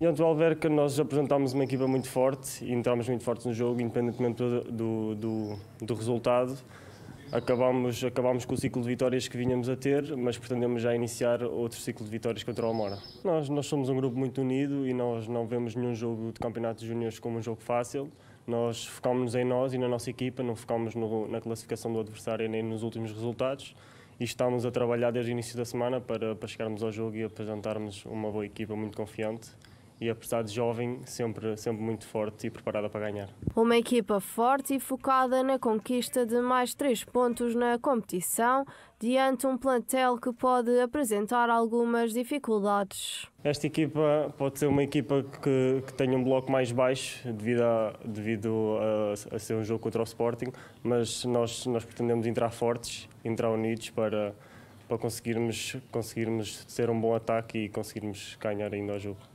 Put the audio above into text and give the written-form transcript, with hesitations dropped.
E antes do Alverca nós apresentámos uma equipa muito forte e entramos muito fortes no jogo, independentemente do resultado. Acabámos com o ciclo de vitórias que vínhamos a ter, mas pretendemos já iniciar outro ciclo de vitórias contra o Almora. Nós somos um grupo muito unido e nós não vemos nenhum jogo de campeonato de júniores como um jogo fácil. Nós focámos em nós e na nossa equipa, não focámos na classificação do adversário nem nos últimos resultados. E estamos a trabalhar desde o início da semana para chegarmos ao jogo e apresentarmos uma boa equipa muito confiante. E apesar de jovem, sempre muito forte e preparada para ganhar. Uma equipa forte e focada na conquista de mais 3 pontos na competição, diante um plantel que pode apresentar algumas dificuldades. Esta equipa pode ser uma equipa que tenha um bloco mais baixo, devido a ser um jogo contra o Sporting, mas nós pretendemos entrar fortes, entrar unidos para conseguirmos ser um bom ataque e conseguirmos ganhar ainda o jogo.